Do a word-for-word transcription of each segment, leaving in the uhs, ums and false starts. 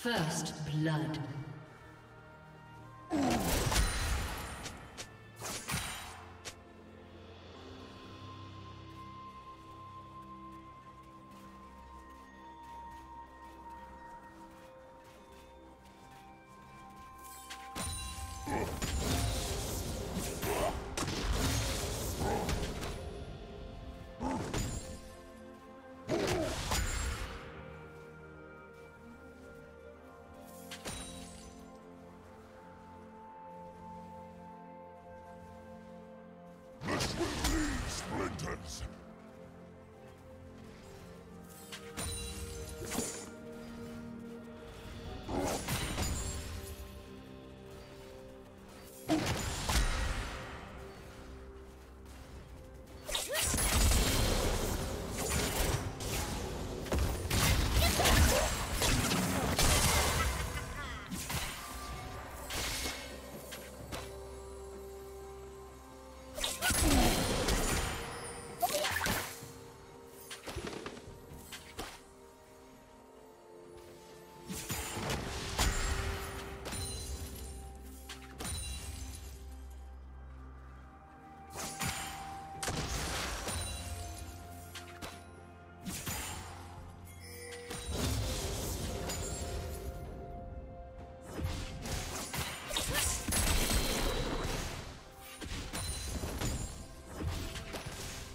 First blood.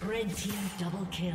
Red team double kill.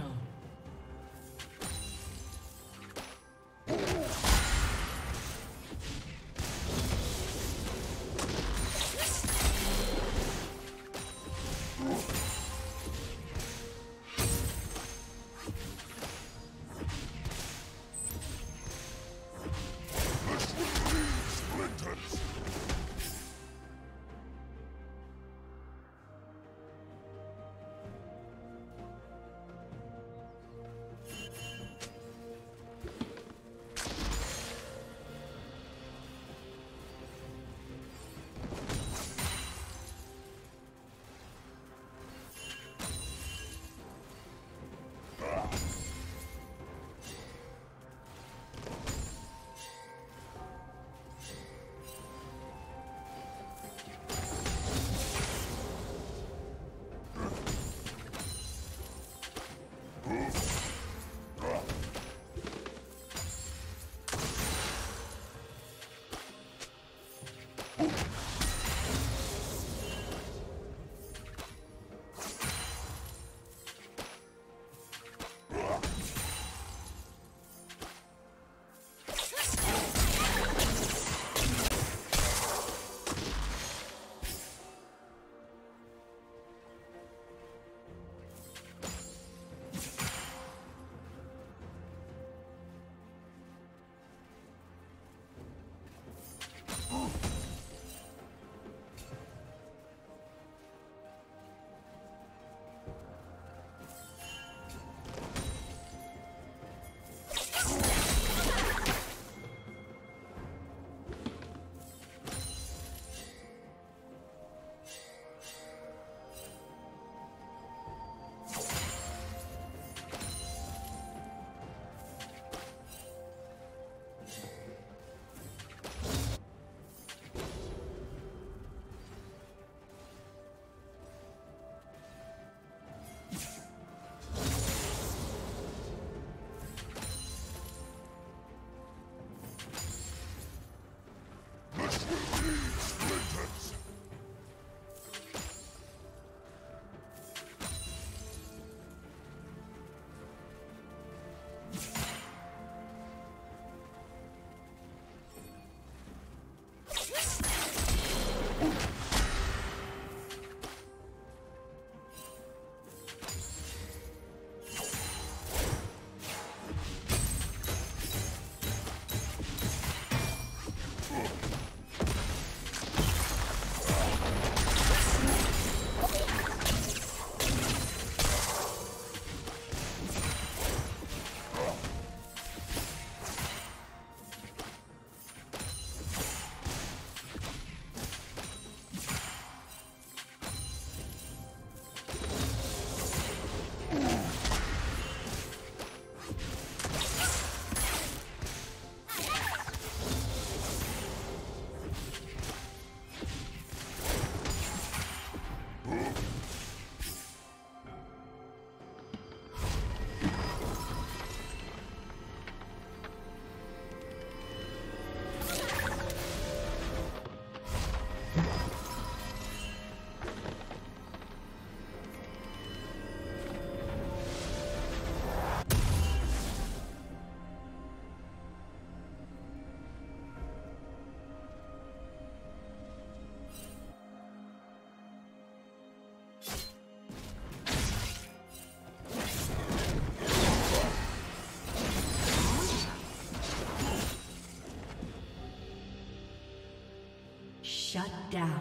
Shut down.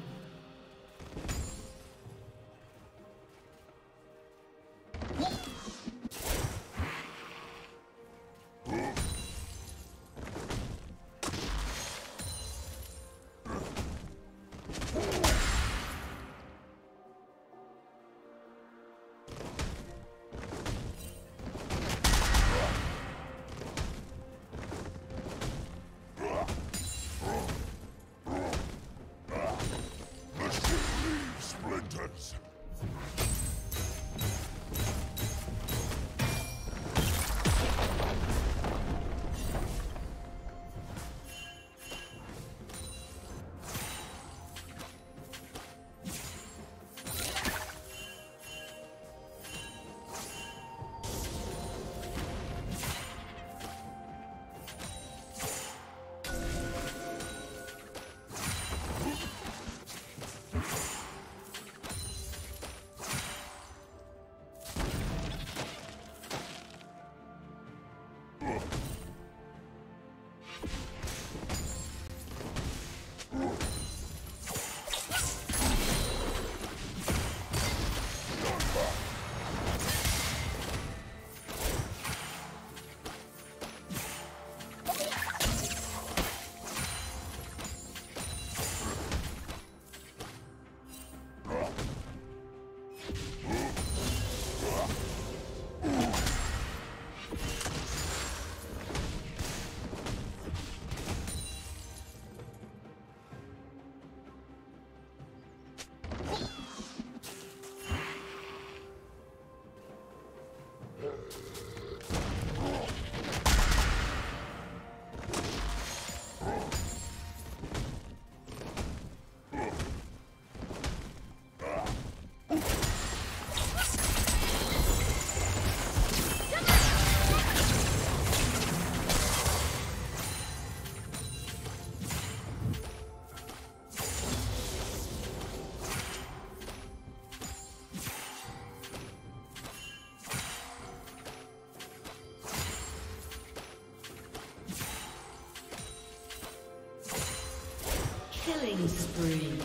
Killing spree.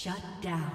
Shut down.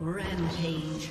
Rampage.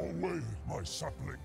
Away, my sapling.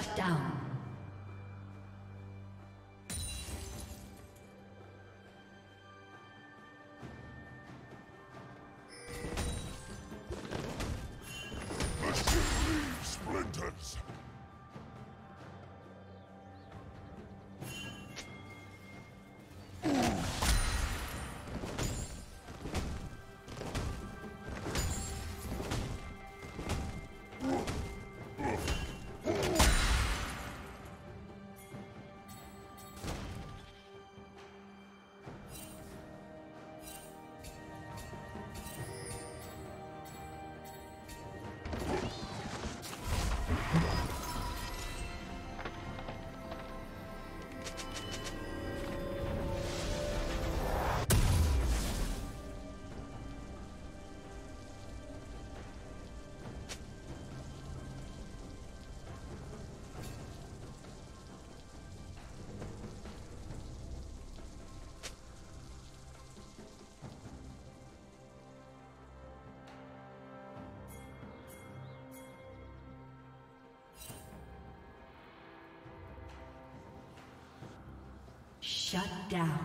Shut down. Shut down.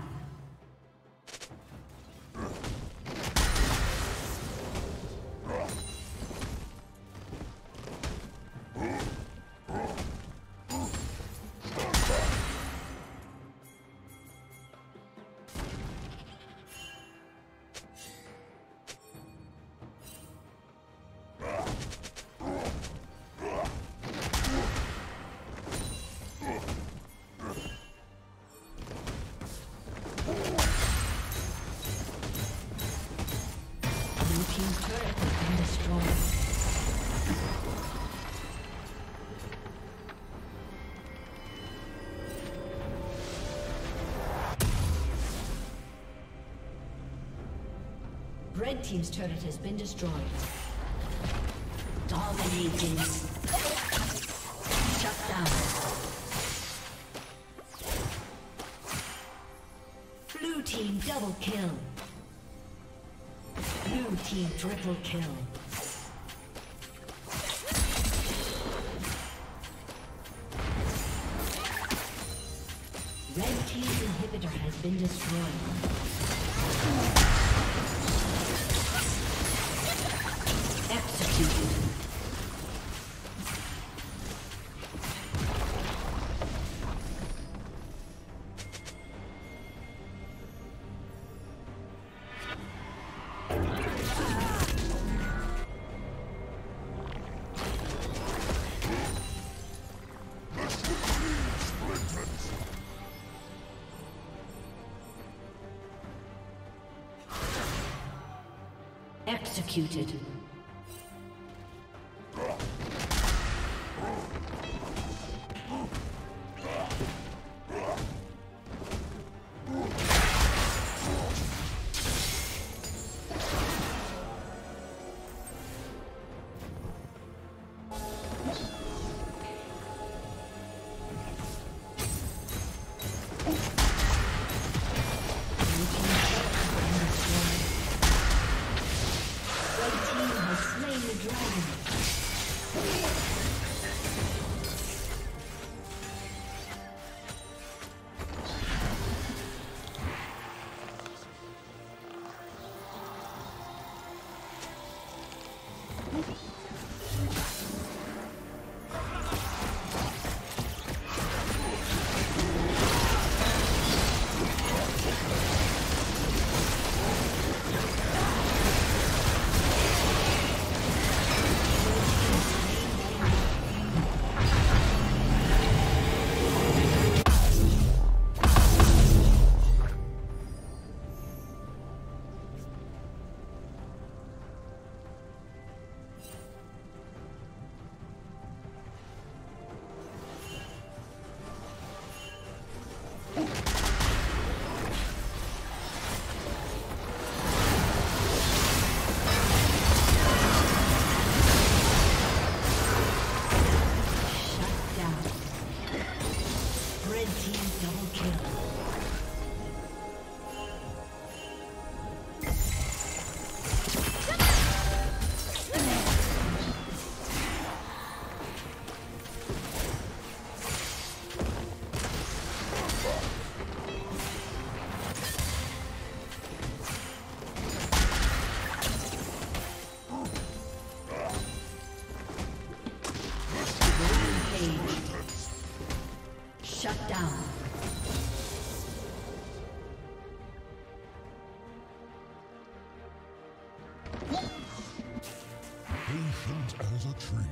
Red team's turret has been destroyed. Dominating. Shut down. Blue team double kill. Blue team triple kill. Red team's inhibitor has been destroyed. Executed. Executed. train.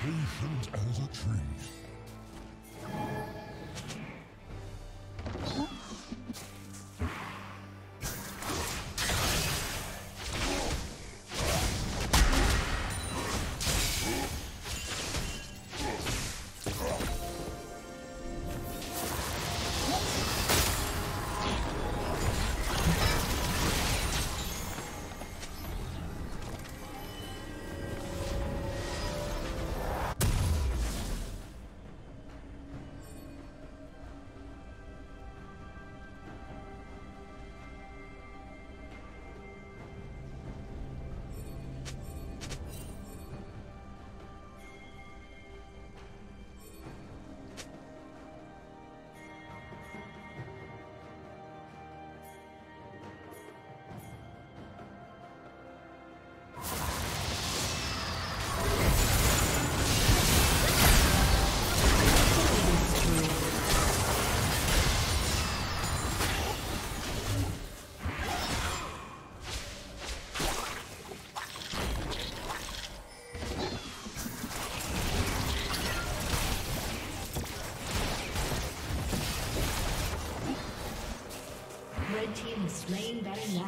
Patient as a tree.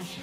fashion.